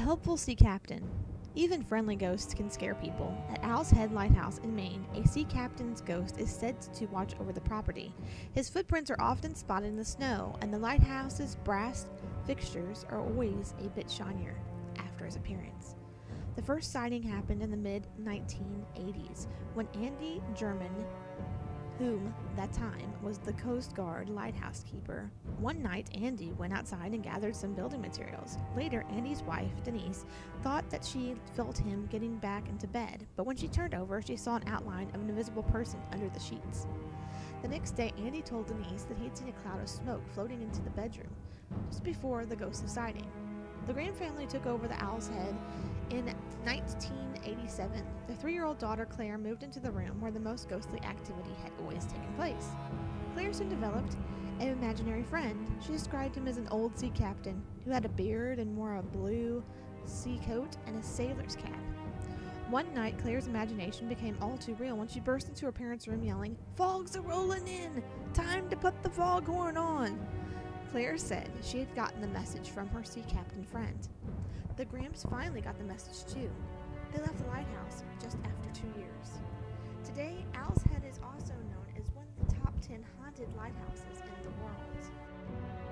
helpful sea captain. Even friendly ghosts can scare people. At Owl's Head Lighthouse in Maine, a sea captain's ghost is said to watch over the property. His footprints are often spotted in the snow, and the lighthouse's brass fixtures are always a bit shinier after his appearance. The first sighting happened in the mid-1980s, when Andy German, whom that time was the Coast Guard lighthouse keeper. One night, Andy went outside and gathered some building materials. Later, Andy's wife, Denise, thought that she felt him getting back into bed, but when she turned over, she saw an outline of an invisible person under the sheets. The next day, Andy told Denise that he'd seen a cloud of smoke floating into the bedroom just before the ghostly sighting. The Grand family took over the Owl's Head in 1987. The 3-year-old daughter Claire moved into the room where the most ghostly activity had always taken place. Claire soon developed an imaginary friend. She described him as an old sea captain who had a beard and wore a blue sea coat and a sailor's cap. One night, Claire's imagination became all too real when she burst into her parents' room yelling, "Fogs are rolling in! Time to put the foghorn on!" Claire said she had gotten the message from her sea captain friend. The Grams finally got the message too. They left the lighthouse just after 2 years. Today, Owl's Head is also known as one of the top 10 haunted lighthouses in the world.